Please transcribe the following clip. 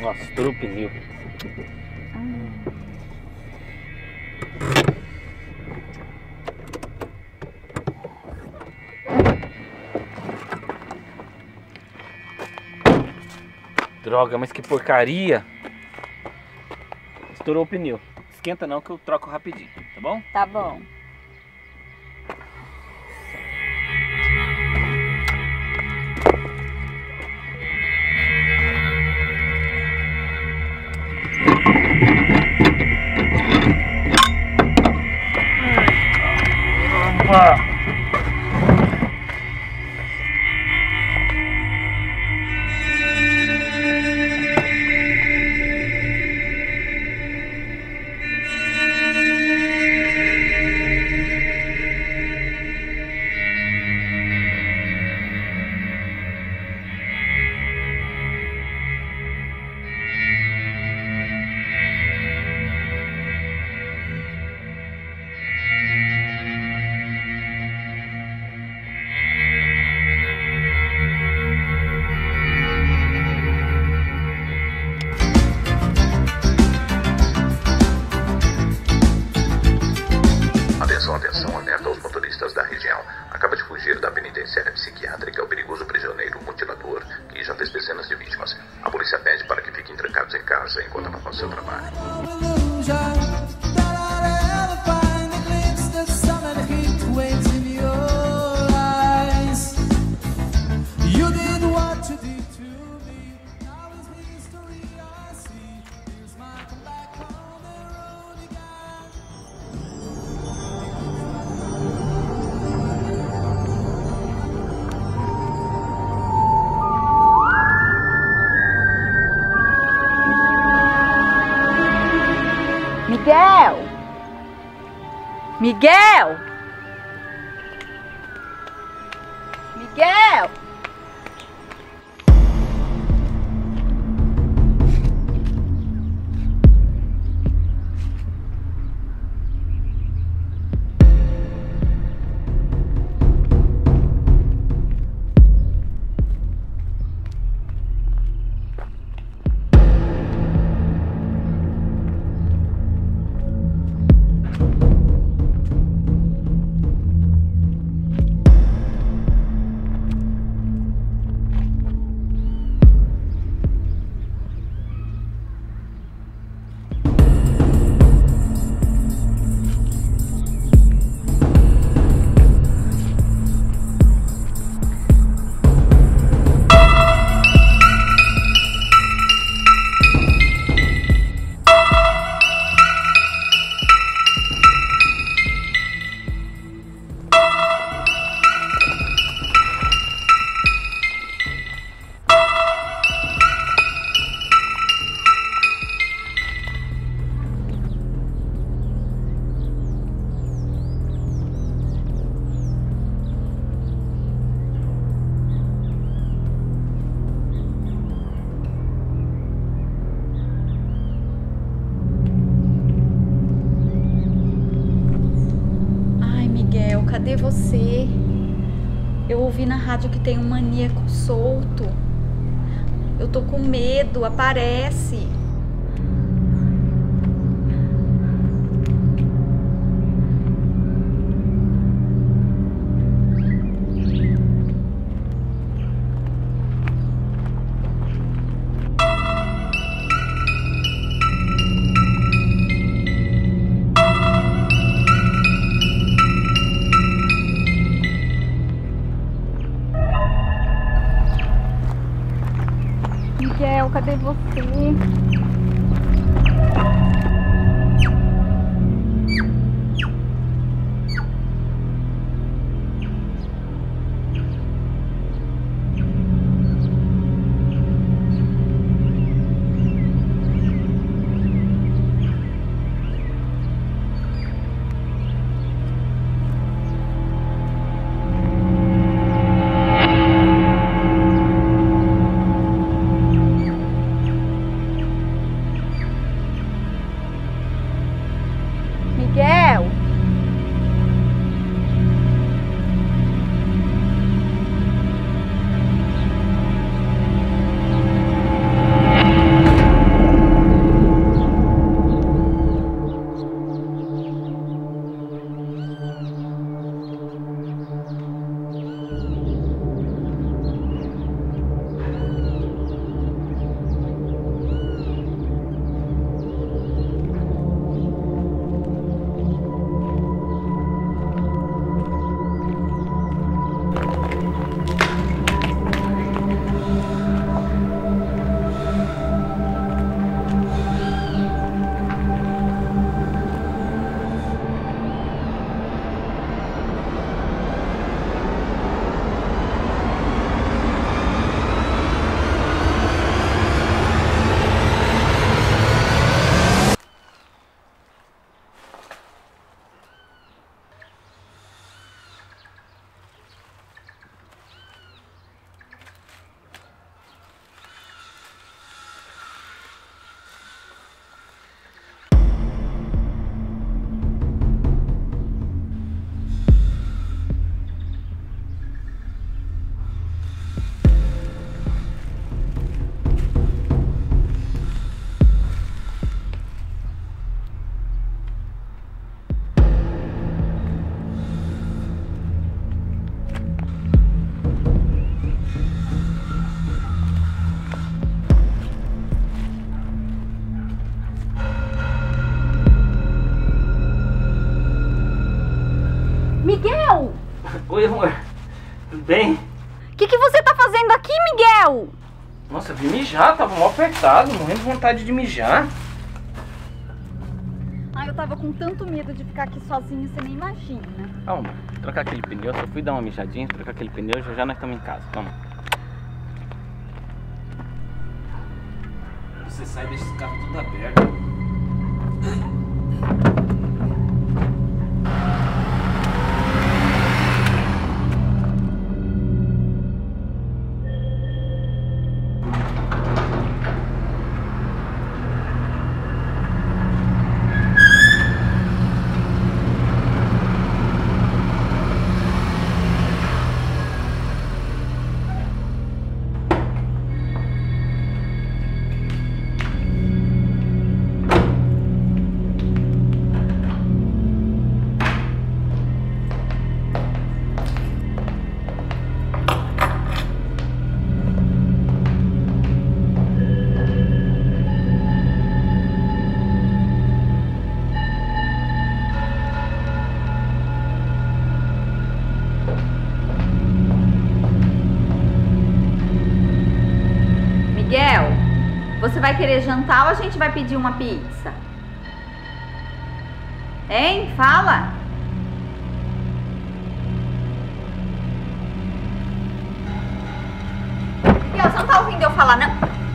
Nossa, estourou o pneu. Droga, mas que porcaria. Estourou o pneu. Esquenta não que eu troco rapidinho, tá bom? Tá bom. Atenção, alerta aos motoristas da região. Acaba de fugir da penitenciária psiquiátrica o perigoso prisioneiro mutilador, que já fez dezenas de vítimas. A polícia pede para que fiquem trancados em casa enquanto ela faz seu trabalho. Miguel! Miguel! Miguel! Cadê você? Eu ouvi na rádio que tem um maníaco solto. Eu tô com medo, aparece. Miguel, cadê você? Oi, amor. Tudo bem? O que você tá fazendo aqui, Miguel? Nossa, eu vim mijar, tava mal apertado, morrendo de vontade de mijar. Ai, eu tava com tanto medo de ficar aqui sozinho, você nem imagina. Calma, trocar aquele pneu, só fui dar uma mijadinha, trocar aquele pneu, já nós estamos em casa, toma. Você sai desse carro tudo aberto. Você vai querer jantar ou a gente vai pedir uma pizza? Hein? Fala! Miguel, você não tá ouvindo eu falar, não?